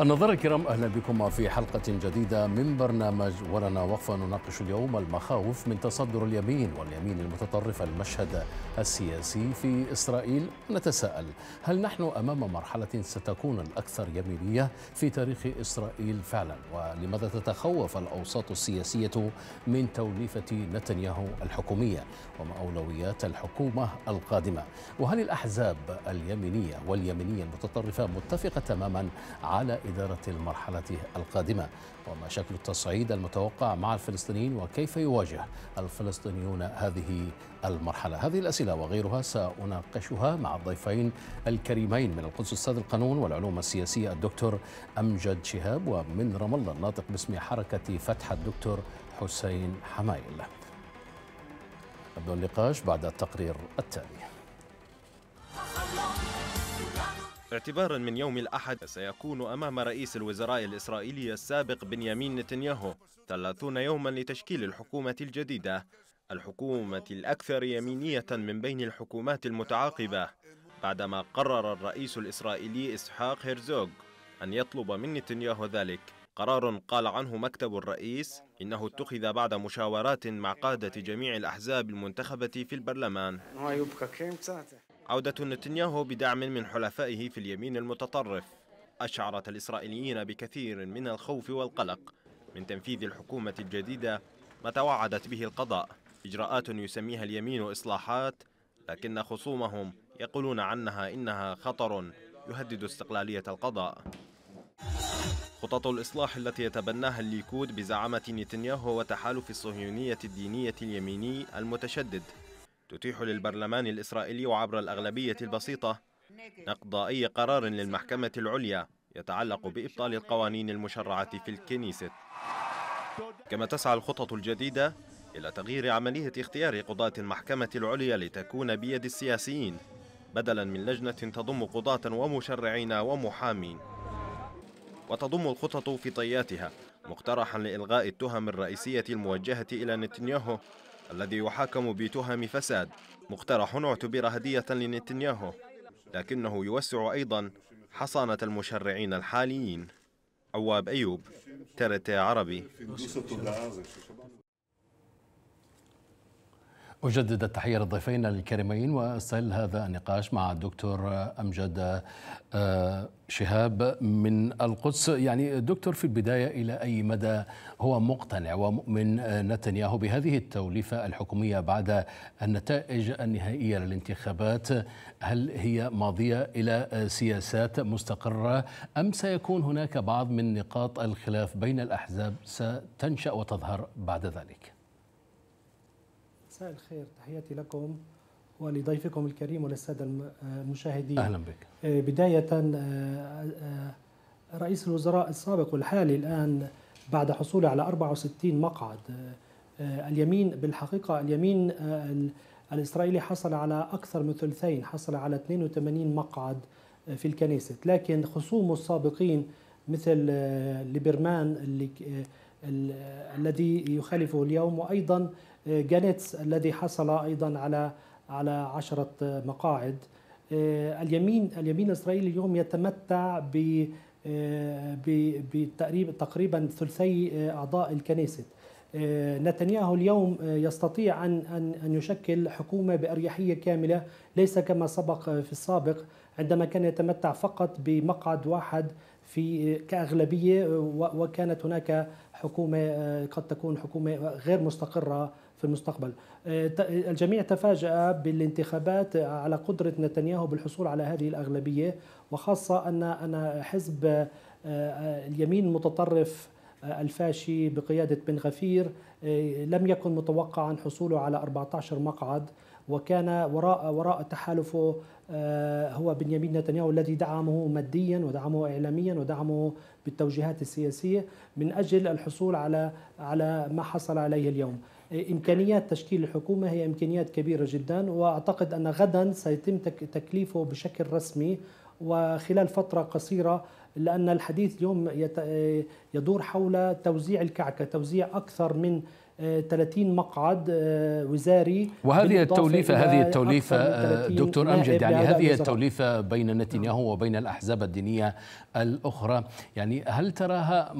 النظر الكرام، أهلا بكم في حلقة جديدة من برنامج ولنا وقفة. نناقش اليوم المخاوف من تصدر اليمين واليمين المتطرف المشهد السياسي في إسرائيل. نتساءل، هل نحن أمام مرحلة ستكون الأكثر يمينية في تاريخ إسرائيل فعلا؟ ولماذا تتخوف الأوساط السياسية من توليفة نتنياهو الحكومية؟ وما أولويات الحكومة القادمة؟ وهل الأحزاب اليمينية واليمينية المتطرفة متفقة تماما على إدارة المرحلة القادمة؟ وما شكل التصعيد المتوقع مع الفلسطينيين؟ وكيف يواجه الفلسطينيون هذه المرحلة؟ هذه الأسئلة وغيرها سأناقشها مع الضيفين الكريمين من القدس أستاذ القانون والعلوم السياسية الدكتور أمجد شهاب، ومن رام الله الناطق باسم حركة فتح الدكتور حسين حمايل. نبدأ النقاش بعد التقرير التالي. اعتبارا من يوم الأحد سيكون أمام رئيس الوزراء الإسرائيلي السابق بنيامين نتنياهو 30 يوما لتشكيل الحكومة الجديدة، الحكومة الأكثر يمينية من بين الحكومات المتعاقبة، بعدما قرر الرئيس الإسرائيلي إسحاق هيرتسوغ أن يطلب من نتنياهو ذلك. قرار قال عنه مكتب الرئيس إنه اتخذ بعد مشاورات مع قادة جميع الأحزاب المنتخبة في البرلمان. عودة نتنياهو بدعم من حلفائه في اليمين المتطرف أشعرت الإسرائيليين بكثير من الخوف والقلق من تنفيذ الحكومة الجديدة ما توعدت به القضاء. إجراءات يسميها اليمين إصلاحات، لكن خصومهم يقولون عنها إنها خطر يهدد استقلالية القضاء. خطط الإصلاح التي يتبناها الليكود بزعامة نتنياهو وتحالف الصهيونية الدينية اليميني المتشدد تتيح للبرلمان الإسرائيلي وعبر الأغلبية البسيطة نقض أي قرار للمحكمة العليا يتعلق بإبطال القوانين المشرعة في الكنيست. كما تسعى الخطط الجديدة إلى تغيير عملية اختيار قضاة المحكمة العليا لتكون بيد السياسيين بدلا من لجنة تضم قضاة ومشرعين ومحامين. وتضم الخطط في طياتها مقترحا لإلغاء التهم الرئيسية الموجهة إلى نتنياهو الذي يحاكم بتهم فساد، مقترح اعتبر هدية لنتنياهو لكنه يوسع أيضا حصانة المشرعين الحاليين. عواب أيوب، ترتي عربي. أجدد التحية للضيفين الكريمين، واستهل هذا النقاش مع الدكتور أمجد شهاب من القدس. يعني دكتور، في البداية، إلى أي مدى هو مقتنع ومؤمن نتنياهو بهذه التوليفة الحكومية بعد النتائج النهائية للانتخابات؟ هل هي ماضية إلى سياسات مستقرة، أم سيكون هناك بعض من نقاط الخلاف بين الأحزاب ستنشأ وتظهر بعد ذلك؟ مساء الخير، تحياتي لكم ولضيفكم الكريم وللسادة المشاهدين. أهلا بك. بداية، رئيس الوزراء السابق والحالي الآن بعد حصوله على 64 مقعد، اليمين بالحقيقة اليمين الإسرائيلي حصل على أكثر من ثلثين، حصل على 82 مقعد في الكنيست، لكن خصومه السابقين مثل ليبرمان الذي يخالفه اليوم، وأيضا جانتس الذي حصل أيضا على 10 مقاعد. اليمين الإسرائيلي اليوم يتمتع تقريبا ثلثي أعضاء الكنيست. نتنياهو اليوم يستطيع أن يشكل حكومة بأريحية كاملة، ليس كما سبق في السابق عندما كان يتمتع فقط بمقعد واحد كأغلبية، وكانت هناك حكومة قد تكون حكومة غير مستقرة في المستقبل. الجميع تفاجأ بالانتخابات على قدرة نتنياهو بالحصول على هذه الأغلبية، وخاصة أن حزب اليمين المتطرف الفاشي بقيادة بن غفير لم يكن متوقعا حصوله على 14 مقعد، وكان وراء تحالفه هو بنيامين نتنياهو الذي دعمه ماديا ودعمه إعلاميا ودعمه بالتوجيهات السياسية من أجل الحصول على ما حصل عليه اليوم. إمكانيات تشكيل الحكومة هي إمكانيات كبيرة جدا، وأعتقد أن غدا سيتم تكليفه بشكل رسمي وخلال فترة قصيرة، لأن الحديث اليوم يدور حول توزيع الكعكة، توزيع أكثر من 30 مقعد وزاري. وهذه التوليفة دكتور أمجد، يعني هذه التوليفة بين نتنياهو وبين الأحزاب الدينية الأخرى، يعني هل تراها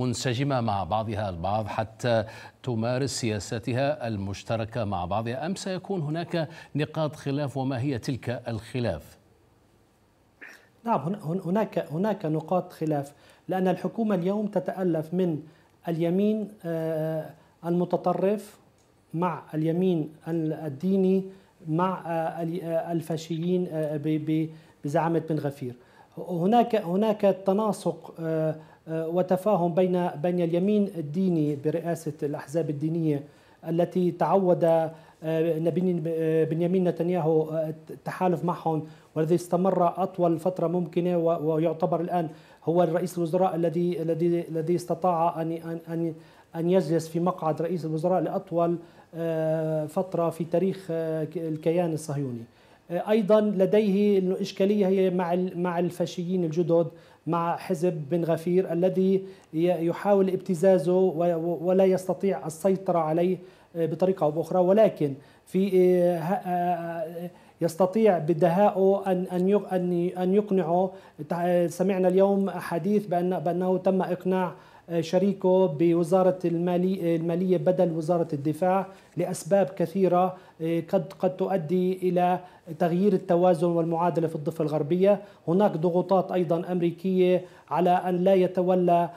منسجمة مع بعضها البعض حتى تمارس سياساتها المشتركة مع بعضها، أم سيكون هناك نقاط خلاف وما هي تلك الخلاف؟ نعم، هناك نقاط خلاف، لأن الحكومة اليوم تتألف من اليمين المتطرف مع اليمين الديني مع الفاشيين بزعامة بن غفير. هناك تناسق وتفاهم بين اليمين الديني برئاسة الأحزاب الدينية التي تعود بنيامين نتنياهو التحالف معهم، والذي استمر أطول فترة ممكنة، ويعتبر الآن هو الرئيس الوزراء الذي استطاع أن يجلس في مقعد رئيس الوزراء لأطول فترة في تاريخ الكيان الصهيوني. أيضا لديه الإشكالية هي مع الفاشيين الجدد، مع حزب بن غفير الذي يحاول ابتزازه ولا يستطيع السيطرة عليه بطريقة أو بأخرى، ولكن يستطيع بدهائه أن يقنعه. سمعنا اليوم حديث بأنه تم إقناع شريكه بوزارة المالية بدل وزارة الدفاع لأسباب كثيرة قد تؤدي إلى تغيير التوازن والمعادلة في الضفة الغربية. هناك ضغوطات أيضا أمريكية على أن لا يتولى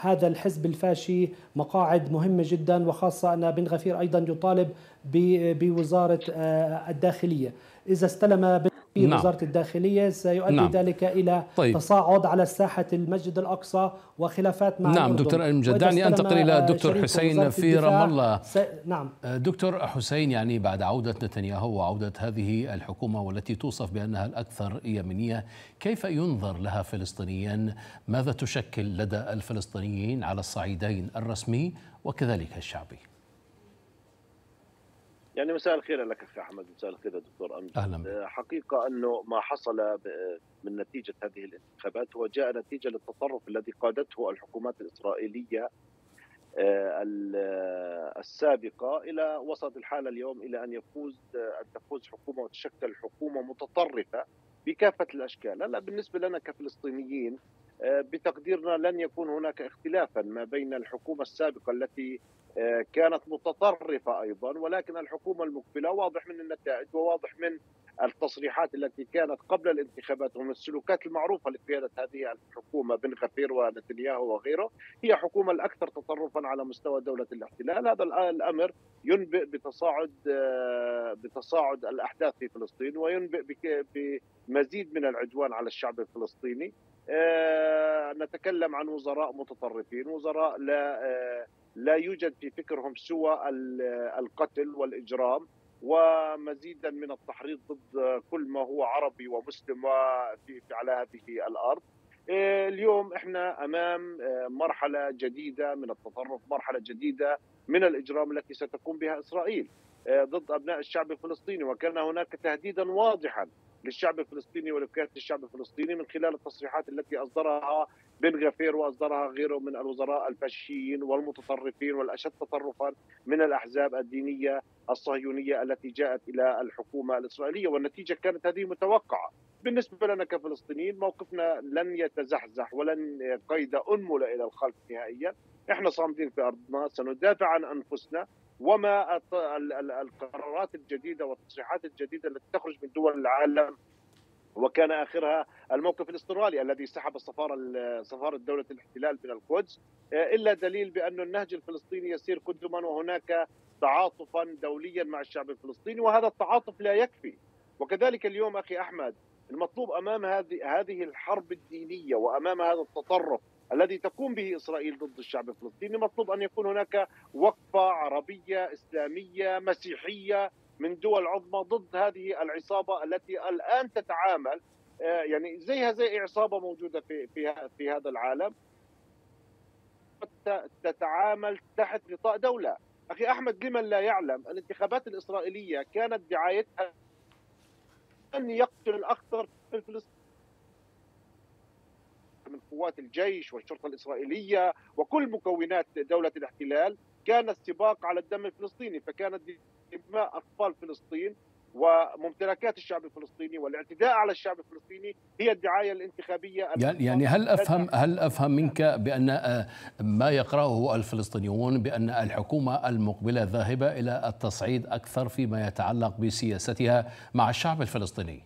هذا الحزب الفاشي مقاعد مهمة جدا، وخاصة أن بن غفير أيضا يطالب بوزارة الداخلية. إذا استلم وزارة الداخلية سيؤدي ذلك إلى تصاعد على ساحة المسجد الأقصى وخلافات مع الأردن. دكتور أمجد، دعني أنتقل إلى الدكتور حسين في رام الله. دكتور حسين، يعني بعد عودة نتنياهو وعودة هذه الحكومة والتي توصف بأنها الأكثر يمينية، كيف ينظر لها فلسطينيا؟ ماذا تشكل لدى الفلسطينيين على الصعيدين الرسمي وكذلك الشعبي؟ يعني مساء الخير لك أخي أحمد، مساء الخير دكتور أمجد. حقيقة أنه ما حصل من نتيجة هذه الانتخابات هو جاء نتيجة للتطرف الذي قادته الحكومات الإسرائيلية السابقة إلى وصلت الحالة اليوم إلى أن تفوز حكومة وتشكل حكومة متطرفة بكافة الأشكال. هلا بالنسبة لنا كفلسطينيين بتقديرنا لن يكون هناك اختلافا ما بين الحكومة السابقة التي كانت متطرفة أيضا، ولكن الحكومة المقبلة واضح من النتائج وواضح من التصريحات التي كانت قبل الانتخابات ومن السلوكات المعروفة لقيادة هذه الحكومة بن غفير ونتنياهو وغيره، هي حكومة الأكثر تطرفا على مستوى دولة الاحتلال. هذا الأمر ينبئ بتصاعد الأحداث في فلسطين، وينبئ بمزيد من العدوان على الشعب الفلسطيني. نتكلم عن وزراء متطرفين، وزراء لا يوجد في فكرهم سوى القتل والإجرام ومزيدا من التحريض ضد كل ما هو عربي ومسلم على هذه الأرض. اليوم احنا امام مرحلة جديدة من التطرف، مرحلة جديدة من الإجرام التي ستقوم بها إسرائيل ضد أبناء الشعب الفلسطيني، وكان هناك تهديدا واضحا للشعب الفلسطيني ولقيادة الشعب الفلسطيني من خلال التصريحات التي أصدرها بن غفير وأصدرها غيره من الوزراء الفاشيين والمتطرفين والأشد تطرفا من الأحزاب الدينية الصهيونية التي جاءت إلى الحكومة الإسرائيلية، والنتيجة كانت هذه متوقعة. بالنسبة لنا كفلسطينيين موقفنا لن يتزحزح ولن قيد أنمل إلى الخلف نهائيا. احنا صامدين في أرضنا، سندافع عن أنفسنا، وما القرارات الجديدة والتصريحات الجديدة التي تخرج من دول العالم، وكان آخرها الموقف الاسترالي الذي سحب سفارة دولة الاحتلال من القدس، إلا دليل بأن النهج الفلسطيني يسير قدما وهناك تعاطفا دوليا مع الشعب الفلسطيني، وهذا التعاطف لا يكفي. وكذلك اليوم أخي أحمد المطلوب أمام هذه الحرب الدينية وأمام هذا التطرف الذي تقوم به إسرائيل ضد الشعب الفلسطيني، مطلوب أن يكون هناك وقفة عربية إسلامية مسيحية من دول عظمى ضد هذه العصابة التي الآن تتعامل يعني زيها زي عصابة موجودة في هذا العالم، تتعامل تحت غطاء دولة. أخي أحمد، لمن لا يعلم الانتخابات الإسرائيلية كانت دعايتها أن يقتل الأخطر في الفلسطينيين من قوات الجيش والشرطة الإسرائيلية وكل مكونات دولة الاحتلال، كان السباق على الدم الفلسطيني، فكانت دماء أطفال فلسطين وممتلكات الشعب الفلسطيني والاعتداء على الشعب الفلسطيني هي الدعاية الانتخابية. يعني هل أفهم منك بأن ما يقرأه الفلسطينيون بأن الحكومة المقبلة ذاهبة إلى التصعيد أكثر فيما يتعلق بسياستها مع الشعب الفلسطيني؟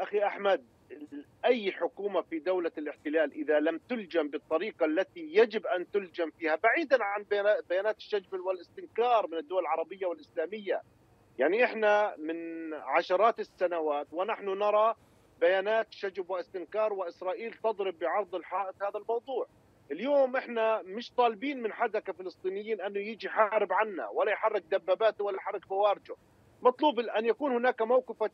أخي أحمد، أي حكومة في دولة الاحتلال إذا لم تلجم بالطريقة التي يجب أن تلجم فيها، بعيدا عن بيانات الشجب والاستنكار من الدول العربية والإسلامية، يعني إحنا من عشرات السنوات ونحن نرى بيانات شجب واستنكار وإسرائيل تضرب بعرض الحائط هذا الموضوع. اليوم إحنا مش طالبين من حدا كفلسطينيين أنه يجي يحارب عنا ولا يحرك دباباته ولا يحرك فوارجه، مطلوب أن يكون هناك موقف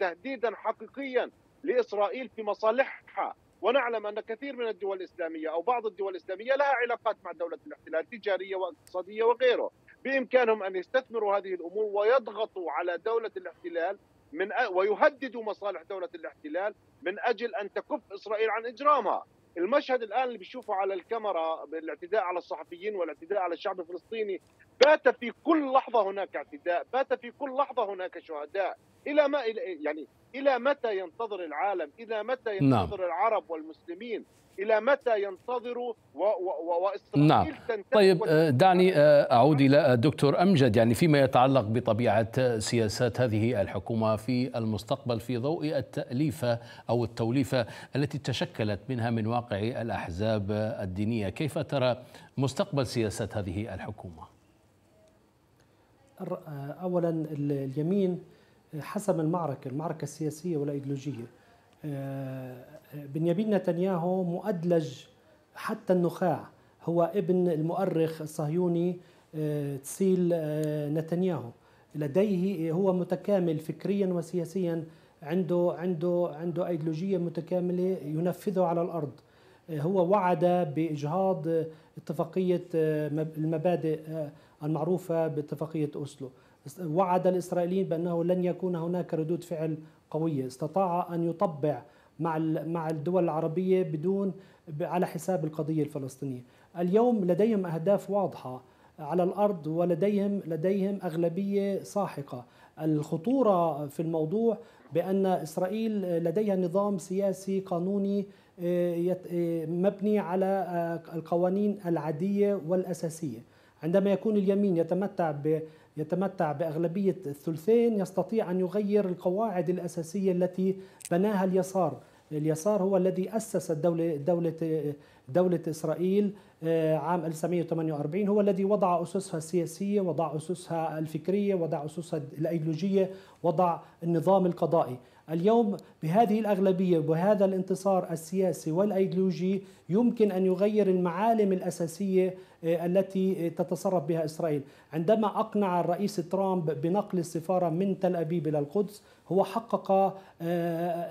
تهديدا حقيقيا لإسرائيل في مصالحها. ونعلم أن كثير من الدول الإسلامية أو بعض الدول الإسلامية لها علاقات مع دولة الاحتلال تجارية واقتصادية وغيره، بإمكانهم أن يستثمروا هذه الأمور ويضغطوا على دولة الاحتلال ويهددوا مصالح دولة الاحتلال من أجل أن تكف إسرائيل عن إجرامها. المشهد الآن اللي بيشوفه على الكاميرا بالاعتداء على الصحفيين والاعتداء على الشعب الفلسطيني، بات في كل لحظة هناك اعتداء، بات في كل لحظة هناك شهداء. إلى متى ينتظر العالم؟ إلى متى ينتظر العرب والمسلمين؟ إلى متى ينتظروا وإسرائيل تنتهي؟ طيب دعني أعود إلى الدكتور أمجد، يعني فيما يتعلق بطبيعة سياسات هذه الحكومة في المستقبل في ضوء التأليفة أو التوليفة التي تشكلت منها من واقع الأحزاب الدينية، كيف ترى مستقبل سياسات هذه الحكومة؟ أولا اليمين حسم المعركة السياسية والأيديولوجية. بنيامين نتنياهو مؤدلج حتى النخاع، هو ابن المؤرخ الصهيوني تسيل نتنياهو، لديه هو متكامل فكريا وسياسيا، عنده أيديولوجية متكاملة ينفذها على الأرض. هو وعد بإجهاض اتفاقية المبادئ المعروفة باتفاقية أوسلو، وعد الإسرائيليين بأنه لن يكون هناك ردود فعل قوية، استطاع أن يطبع مع الدول العربية على حساب القضية الفلسطينية. اليوم لديهم أهداف واضحة على الأرض ولديهم أغلبية ساحقة. الخطورة في الموضوع بأن إسرائيل لديها نظام سياسي قانوني مبني على القوانين العادية والأساسية. عندما يكون اليمين يتمتع بأغلبية الثلثين يستطيع أن يغير القواعد الأساسية التي بناها اليسار. اليسار هو الذي أسس دولة إسرائيل عام 1948، هو الذي وضع أسسها السياسية، وضع أسسها الفكرية، وضع أسسها الأيديولوجية، وضع النظام القضائي. اليوم بهذه الأغلبية وهذا الانتصار السياسي والأيديولوجي يمكن أن يغير المعالم الأساسية التي تتصرف بها إسرائيل. عندما أقنع الرئيس ترامب بنقل السفارة من تل أبيب إلى القدس، هو حقق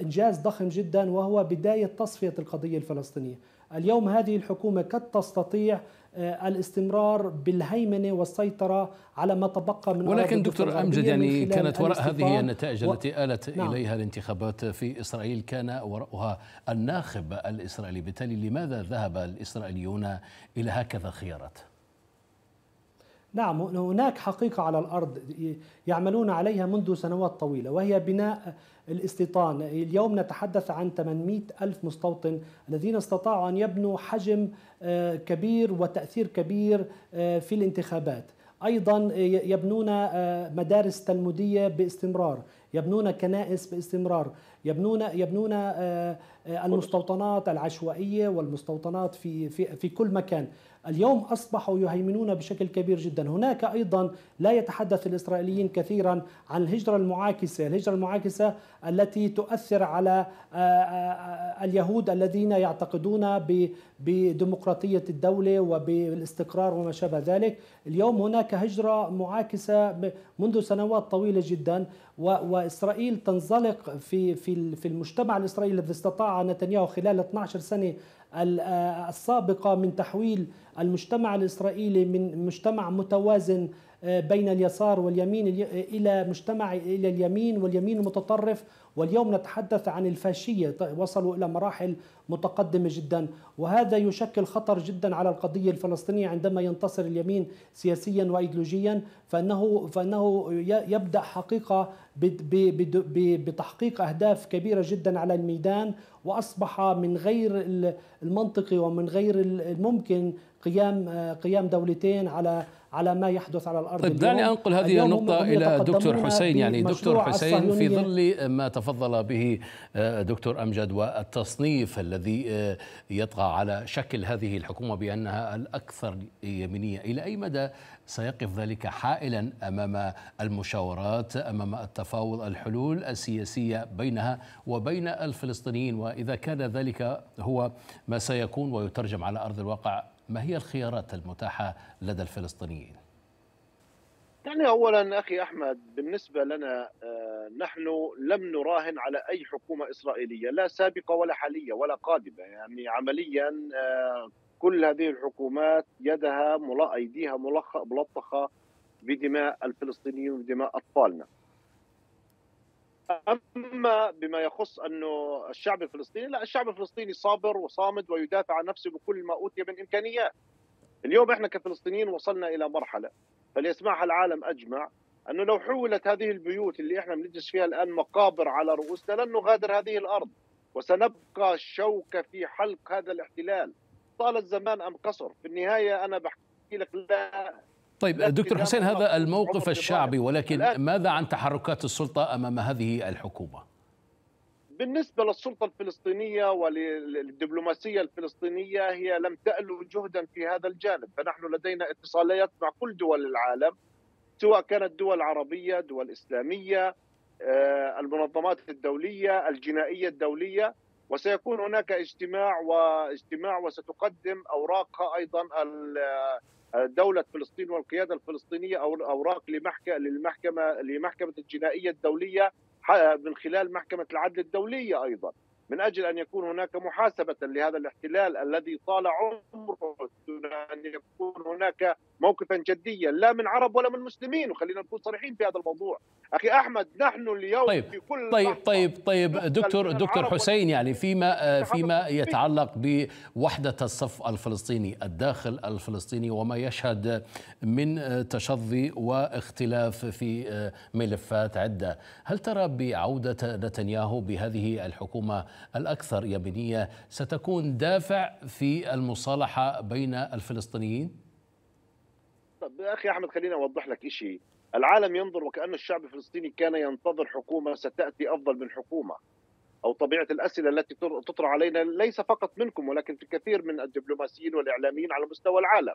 إنجاز ضخم جدا، وهو بداية تصفية القضية الفلسطينية. اليوم هذه الحكومة قد تستطيع الاستمرار بالهيمنة والسيطرة على ما تبقى من، ولكن دكتور أمجد يعني كانت وراء هذه النتائج التي آلت إليها الانتخابات في إسرائيل كان وراءها الناخب الإسرائيلي، بالتالي لماذا ذهب الإسرائيليون إلى هكذا خيارات؟ نعم، هناك حقيقة على الأرض يعملون عليها منذ سنوات طويلة، وهي بناء الاستيطان. اليوم نتحدث عن 800 ألف مستوطن الذين استطاعوا أن يبنوا حجم كبير وتأثير كبير في الانتخابات. أيضا يبنون مدارس تلمودية باستمرار، يبنون كنائس باستمرار، يبنون المستوطنات العشوائية والمستوطنات في كل مكان. اليوم أصبحوا يهيمنون بشكل كبير جدا. هناك أيضا لا يتحدث الإسرائيليين كثيرا عن الهجرة المعاكسة، الهجرة المعاكسة التي تؤثر على اليهود الذين يعتقدون بديمقراطية الدولة وبالاستقرار وما شابه ذلك. اليوم هناك هجرة معاكسة منذ سنوات طويلة جدا، وإسرائيل تنزلق في المجتمع الإسرائيلي الذي استطاع نتنياهو خلال 12 سنة السابقة من تحويل المجتمع الإسرائيلي من مجتمع متوازن بين اليسار واليمين إلى مجتمع إلى اليمين واليمين المتطرف. واليوم نتحدث عن الفاشية، وصلوا إلى مراحل متقدمة جدا، وهذا يشكل خطر جدا على القضية الفلسطينية. عندما ينتصر اليمين سياسيا وإيديولوجيا فإنه يبدأ حقيقة بتحقيق أهداف كبيرة جدا على الميدان، وأصبح من غير المنطقي ومن غير الممكن قيام دولتين على ما يحدث على الأرض. طيب دعني أنقل هذه النقطة إلى دكتور حسين. يعني دكتور حسين، في ظل ما تفضل به دكتور أمجد والتصنيف الذي يطغى على شكل هذه الحكومة بأنها الأكثر يمينية، إلى أي مدى سيقف ذلك حائلا أمام المشاورات، أمام التفاوض، الحلول السياسية بينها وبين الفلسطينيين؟ وإذا كان ذلك هو ما سيكون ويترجم على أرض الواقع، ما هي الخيارات المتاحة لدى الفلسطينيين؟ يعني أولا أخي أحمد، بالنسبة لنا نحن لم نراهن على أي حكومة إسرائيلية، لا سابقة ولا حالية ولا قادمة. يعني عمليا كل هذه الحكومات يدها أيديها ملطخة بدماء الفلسطينيين وبدماء أطفالنا. أما بما يخص أنه الشعب الفلسطيني، لا، الشعب الفلسطيني صابر وصامد ويدافع عن نفسه بكل ما أوتي من إمكانيات. اليوم إحنا كفلسطينيين وصلنا إلى مرحلة فليسمعها العالم أجمع، أنه لو حولت هذه البيوت اللي إحنا بنجلس فيها الآن مقابر على رؤوسنا لن نغادر هذه الأرض، وسنبقى شوكة في حلق هذا الاحتلال. طال الزمان أم قصر؟ في النهاية أنا بحكي لك لا. طيب دكتور حسين، هذا الموقف الشعبي، ولكن ماذا عن تحركات السلطة أمام هذه الحكومة؟ بالنسبة للسلطة الفلسطينية وللدبلوماسية الفلسطينية، هي لم تألو جهدا في هذا الجانب. فنحن لدينا اتصالات مع كل دول العالم، سواء كانت دول عربية، دول إسلامية، المنظمات الدولية، الجنائية الدولية، وسيكون هناك اجتماع وستقدم أوراقها أيضا دولة فلسطين والقيادة الفلسطينية أوراق لمحكمة الجنائية الدولية من خلال محكمة العدل الدولية أيضا، من أجل أن يكون هناك محاسبة لهذا الاحتلال الذي طال عمره، أن يكون هناك موقفا جديا لا من عرب ولا من مسلمين. وخلينا نكون صريحين في هذا الموضوع أخي أحمد، نحن اليوم في كل طيب دكتور حسين، يعني فيما يتعلق بوحدة الصف الفلسطيني، الداخل الفلسطيني، وما يشهد من تشظي واختلاف في ملفات عدة، هل ترى بعودة نتنياهو بهذه الحكومة الأكثر يمينية ستكون دافع في المصالحة بين الفلسطينيين؟ طب أخي أحمد، خليني أوضح لك شيء. العالم ينظر وكأن الشعب الفلسطيني كان ينتظر حكومة ستأتي أفضل من حكومة، أو طبيعة الأسئلة التي تطرح علينا ليس فقط منكم ولكن في كثير من الدبلوماسيين والإعلاميين على مستوى العالم.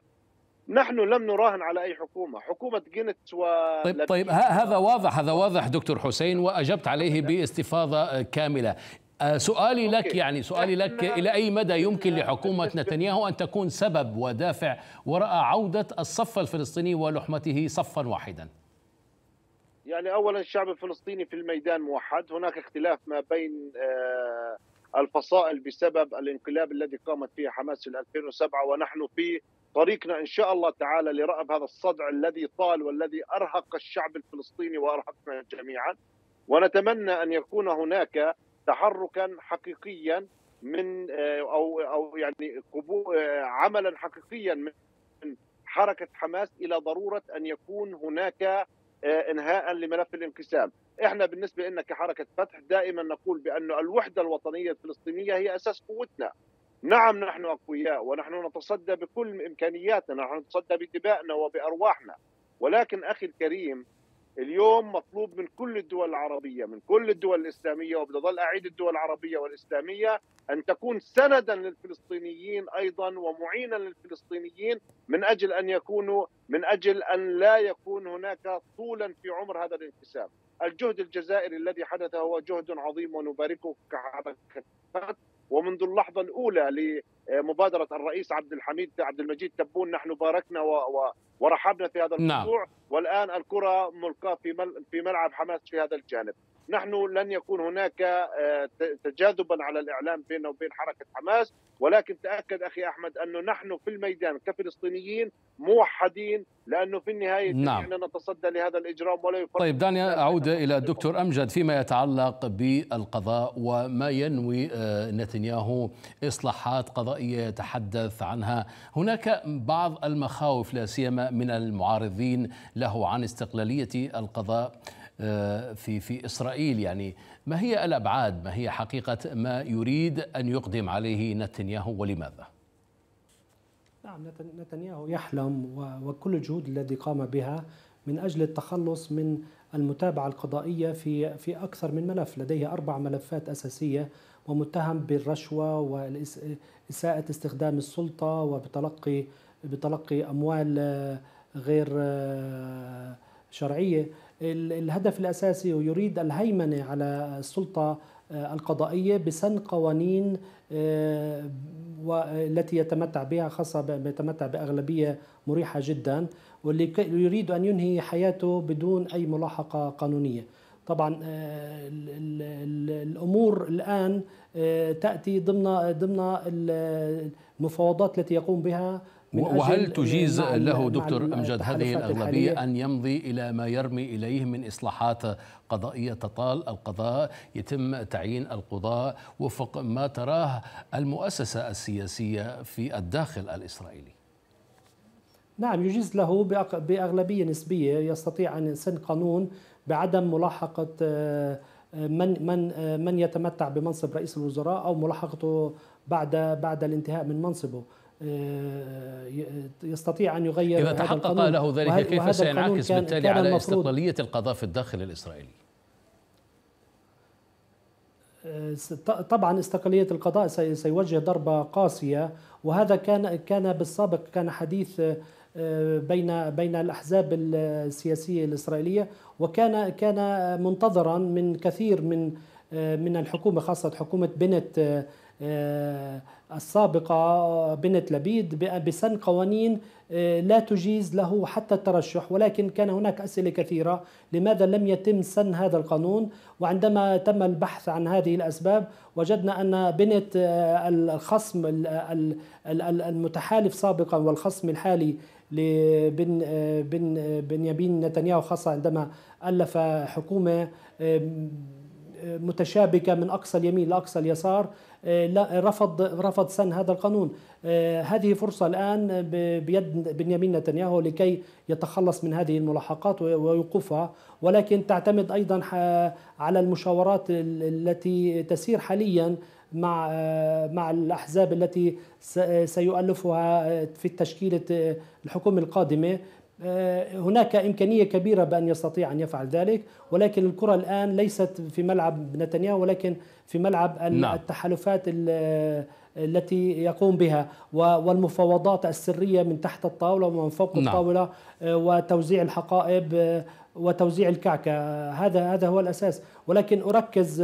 نحن لم نراهن على أي حكومة جانتس طيب هذا واضح دكتور حسين، وأجبت عليه باستفاضة كاملة. سؤالي لك إلى أي مدى يمكن لحكومة نتنياهو أن تكون سبب ودافع وراء عودة الصف الفلسطيني ولحمته صفا واحدا؟ يعني أولا الشعب الفلسطيني في الميدان موحد، هناك اختلاف ما بين الفصائل بسبب الانقلاب الذي قامت فيه حماس في 2007، ونحن في طريقنا إن شاء الله تعالى لرأب هذا الصدع الذي طال والذي أرهق الشعب الفلسطيني وأرهقنا جميعا. ونتمنى أن يكون هناك تحركا حقيقيا من او يعني عملا حقيقيا من حركه حماس الى ضروره ان يكون هناك انهاء لملف الانقسام. احنا بالنسبه لنا كحركه فتح دائما نقول بان الوحده الوطنيه الفلسطينيه هي اساس قوتنا. نعم نحن اقوياء ونحن نتصدى بكل امكانياتنا، نحن نتصدى بدمائنا وبارواحنا، ولكن اخي الكريم اليوم مطلوب من كل الدول العربية، من كل الدول الإسلامية، وبتظل أعيد الدول العربية والإسلامية، أن تكون سندا للفلسطينيين أيضا ومعينا للفلسطينيين، من أجل أن لا يكون هناك طولا في عمر هذا الانقسام. الجهد الجزائري الذي حدث هو جهد عظيم ونباركه كحركة فتح، ومنذ اللحظة الأولى لمبادرة الرئيس عبد الحميد عبد المجيد تبون نحن باركنا ورحبنا في هذا الموضوع، والآن الكرة ملقاة في ملعب حماس في هذا الجانب. نحن لن يكون هناك تجاذبا على الإعلام بيننا وبين حركة حماس، ولكن تأكد أخي أحمد أنه نحن في الميدان كفلسطينيين موحدين، لأنه في النهاية أننا نتصدى لهذا الإجرام ولا يفرق. طيب دعني أعود إلى الدكتور أمجد فيما يتعلق بالقضاء وما ينوي نتنياهو إصلاحات قضائية يتحدث عنها. هناك بعض المخاوف لا سيما من المعارضين له عن استقلالية القضاء في إسرائيل، يعني ما هي الأبعاد، ما هي حقيقة ما يريد أن يقدم عليه نتنياهو ولماذا؟ نعم، نتنياهو يحلم وكل الجهود التي قام بها من أجل التخلص من المتابعة القضائية في أكثر من ملف. لديه 4 ملفات أساسية، ومتهم بالرشوة وإساءة استخدام السلطة وبتلقي أموال غير شرعية. الهدف الأساسي يريد الهيمنة على السلطة القضائية بسن قوانين والتي يتمتع بها، خاصة يتمتع بأغلبية مريحة جدا، واللي يريد أن ينهي حياته بدون أي ملاحقة قانونية. طبعا الأمور الآن تأتي ضمن المفاوضات التي يقوم بها. وهل تجيز له دكتور أمجد هذه الأغلبية أن يمضي إلى ما يرمي إليه من إصلاحات قضائية تطال القضاء، يتم تعيين القضاء وفق ما تراه المؤسسة السياسية في الداخل الإسرائيلي؟ نعم، يجيز له بأغلبية نسبية، يستطيع أن يسن قانون بعدم ملاحقة من يتمتع بمنصب رئيس الوزراء أو ملاحقته بعد الانتهاء من منصبه. يستطيع أن يغير إذا تحقق له ذلك. كيف سينعكس بالتالي على استقلالية القضاء في الداخل الإسرائيلي؟ طبعا استقلالية القضاء سيوجه ضربة قاسية، وهذا كان بالسابق حديث بين الأحزاب السياسية الإسرائيلية، وكان منتظرا من كثير من الحكومة، خاصة حكومة بنت السابقة بنت لبيد، بسن قوانين لا تجيز له حتى الترشح. ولكن كان هناك أسئلة كثيرة لماذا لم يتم سن هذا القانون، وعندما تم البحث عن هذه الأسباب وجدنا أن بنت الخصم المتحالف سابقا والخصم الحالي لبنيامين نتنياهو، خاصة عندما ألف حكومة متشابكة من أقصى اليمين لأقصى اليسار، رفض سن هذا القانون. هذه فرصة الآن بيد بنيامين نتنياهو لكي يتخلص من هذه الملاحقات ويوقفها، ولكن تعتمد أيضا على المشاورات التي تسير حاليا مع الأحزاب التي سيؤلفها في تشكيلة الحكومة القادمة. هناك إمكانية كبيرة بأن يستطيع أن يفعل ذلك، ولكن الكرة الآن ليست في ملعب نتنياهو ولكن في ملعب التحالفات التي يقوم بها والمفاوضات السرية من تحت الطاولة ومن فوق الطاولة وتوزيع الحقائب وتوزيع الكعكة. هذا هو الأساس. ولكن أركز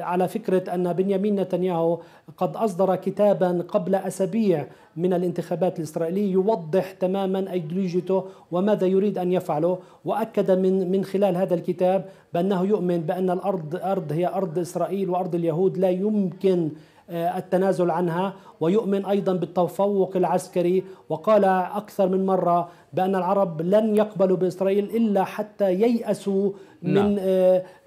على فكرة أن بنيامين نتنياهو قد أصدر كتابا قبل أسابيع من الانتخابات الإسرائيلية يوضح تماما أيديولوجيته وماذا يريد أن يفعله، وأكد من خلال هذا الكتاب بأنه يؤمن بأن الأرض هي أرض إسرائيل وأرض اليهود لا يمكن التنازل عنها، ويؤمن أيضا بالتفوق العسكري، وقال أكثر من مرة بأن العرب لن يقبلوا بإسرائيل إلا حتى ييأسوا من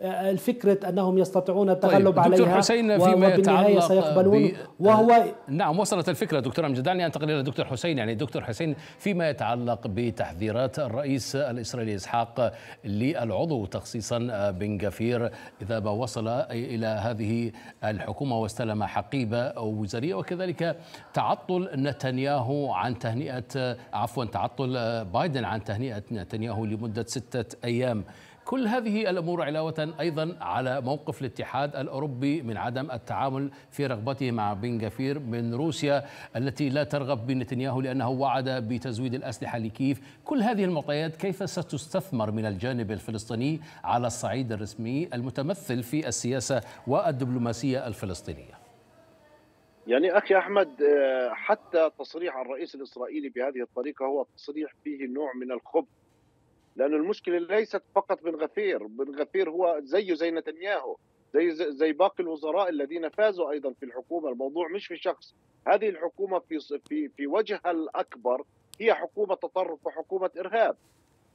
الفكرة أنهم يستطيعون التغلب عليها. دكتور حسين فيما يتعلق سيقبلون وهو وصلت الفكرة دكتور أمجد. دعني أنتقل إلى دكتور حسين. يعني دكتور حسين فيما يتعلق بتحذيرات الرئيس الإسرائيلي إسحاق للعضو تخصيصا بن غفير إذا ما وصل إلى هذه الحكومة واستلم حقيبة وزارية، وكذلك تعطل نتنياهو عن تعطل بايدن عن تهنئة نتنياهو لمدة 6 أيام. كل هذه الأمور علاوة أيضا على موقف الاتحاد الأوروبي من عدم التعامل في رغبته مع بن غفير من روسيا التي لا ترغب بنتنياهو لأنه وعد بتزويد الأسلحة لكييف. كل هذه المعطيات كيف ستستثمر من الجانب الفلسطيني على الصعيد الرسمي المتمثل في السياسة والدبلوماسية الفلسطينية؟ يعني أخي أحمد، حتى تصريح الرئيس الإسرائيلي بهذه الطريقة هو تصريح فيه نوع من الخبث، لأن المشكلة ليست فقط بن غفير، بن غفير هو زيه زي نتنياهو، زي باقي الوزراء الذين فازوا أيضا في الحكومة. الموضوع مش في شخص، هذه الحكومة في وجهها الأكبر هي حكومة تطرف وحكومة إرهاب.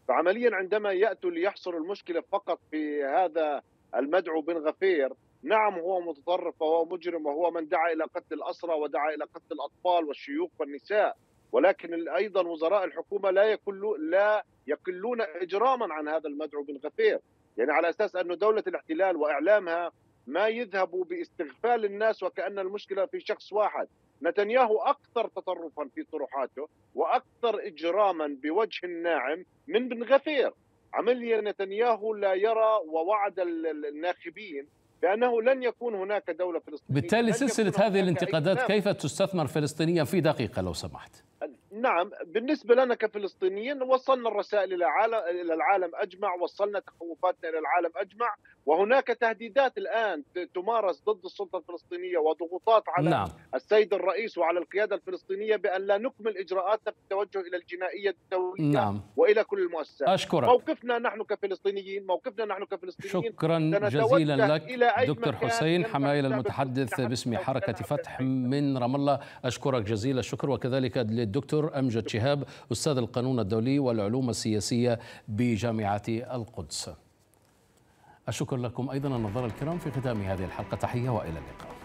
فعمليا عندما يأتوا ليحصروا المشكلة فقط في هذا المدعو بن غفير، نعم هو متطرف وهو مجرم وهو من دعا إلى قتل الأسرى ودعا إلى قتل الأطفال والشيوخ والنساء، ولكن أيضا وزراء الحكومة لا يقلون إجراما عن هذا المدعو بن غفير، يعني على أساس أن دولة الاحتلال وإعلامها ما يذهبوا باستغفال الناس وكأن المشكلة في شخص واحد. نتنياهو أكثر تطرفا في طروحاته وأكثر إجراما بوجه الناعم من بن غفير. عمليا نتنياهو لا يرى، ووعد الناخبين بأنه لن يكون هناك دولة فلسطينية. بالتالي سلسلة هذه الانتقادات كيف تستثمر فلسطينيا في دقيقة لو سمحت؟ نعم، بالنسبة لنا كفلسطينيين وصلنا الرسائل إلى العالم أجمع، وصلنا تخوفاتنا إلى العالم أجمع، وهناك تهديدات الآن تمارس ضد السلطة الفلسطينية وضغوطات على السيد الرئيس وعلى القيادة الفلسطينية بأن لا نكمل إجراءاتنا في التوجه إلى الجنائية الدولية وإلى كل المؤسسات. أشكرك. موقفنا نحن كفلسطينيين شكرا جزيلا لك دكتور حسين حمايل المتحدث باسم حركة فتح من رام الله. أشكرك جزيل الشكر، وكذلك للدكتور أمجد شهاب أستاذ القانون الدولي والعلوم السياسية بجامعة القدس. أشكر لكم أيضا النظارة الكرام. في ختام هذه الحلقة تحية وإلى اللقاء.